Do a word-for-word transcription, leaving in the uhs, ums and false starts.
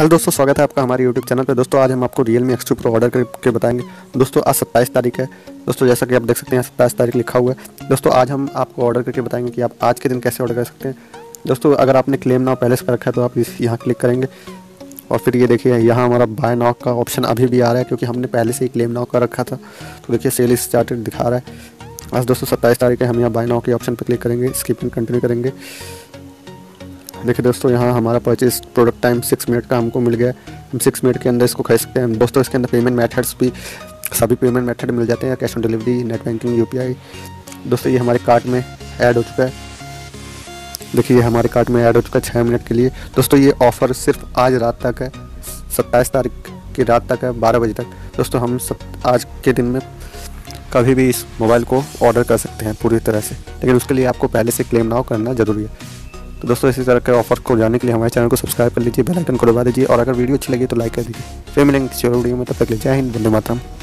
Hello दोस्तों, स्वागत है आपका हमारे यूट्यूब चैनल पे। दोस्तों आज हम आपको Realme X two Pro order करके बताएंगे। दोस्तों आज सत्ताईस तारीख है। दोस्तों जैसा कि आप देख सकते हैं सत्ताईस तारीख लिखा हुआ है। दोस्तों आज हम आपको ऑर्डर करके बताएंगे कि आप आज के दिन कैसे ऑर्डर कर सकते हैं। दोस्तों अगर आपने क्लेम नाउ पहले से कर रखा है तो आप इस यहाँ क्लिक करेंगे और फिर ये देखिए यहाँ हमारा बाय नाउ का ऑप्शन अभी भी आ रहा है क्योंकि हमने पहले से ही क्लेम नाउ कर रखा था। तो देखिए सेल स्टार्टेड दिखा रहा है। आज दोस्तों सत्ताईस तारीख है। हम यहाँ बाय नाउ के ऑप्शन पर क्लिक करेंगे, स्किप एंड कंटिन्यू करेंगे। देखिए दोस्तों यहाँ हमारा purchase product time six minute का हमको मिल गया। हम सिक्स मिनट के अंदर इसको खरीद सकते हैं। दोस्तों इसके अंदर पेमेंट मेथड्स भी, सभी पेमेंट मेथड मिल जाते हैं, cash on delivery, net banking, UPI. दोस्तों ये हमारे कार्ट में ऐड हो चुका है। देखिए ये हमारे कार्ट में ऐड हो चुका है छः मिनट के लिए। दोस्तों ये ऑफ़र सिर्फ आज रात तक है, सत्ताईस तारीख की रात तक है, बारह बजे तक। दोस्तों हम सब आज के दिन में कभी भी इस मोबाइल को ऑर्डर कर सकते हैं पूरी तरह से, लेकिन उसके लिए आपको पहले से क्लेम नाउ करना ज़रूरी है। तो दोस्तों इसी तरह के ऑफर को जानने के लिए हमारे चैनल को सब्सक्राइब कर लीजिए, बेल आइकन को दबा दीजिए और अगर वीडियो अच्छी लगी तो लाइक कर दीजिए। फिर मिलेंगे किसी और वीडियो में, तब तक के लिए जय हिंद, वंदे मातरम।